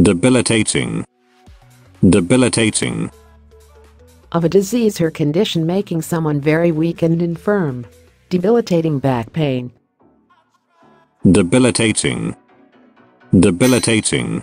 Debilitating. Debilitating. Of a disease or condition making someone very weak and infirm. Debilitating back pain. Debilitating. Debilitating.